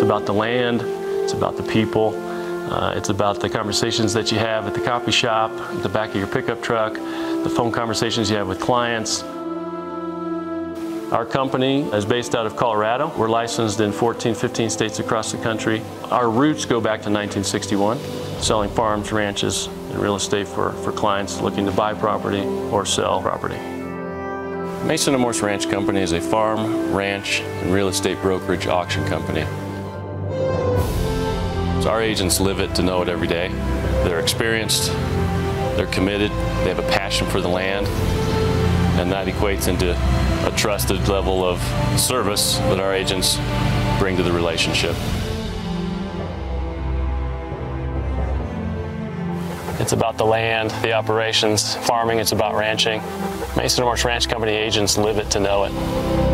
It's about the land, it's about the people, it's about the conversations that you have at the coffee shop, at the back of your pickup truck, the phone conversations you have with clients. Our company is based out of Colorado. We're licensed in 14, 15 states across the country. Our roots go back to 1961, selling farms, ranches, and real estate for clients looking to buy property or sell property. Mason & Morse Ranch Company is a farm, ranch, and real estate brokerage auction company. So our agents live it to know it every day. They're experienced, they're committed, they have a passion for the land, and that equates into a trusted level of service that our agents bring to the relationship. It's about the land, the operations, farming, it's about ranching. Mason & Morse Ranch Company agents live it to know it.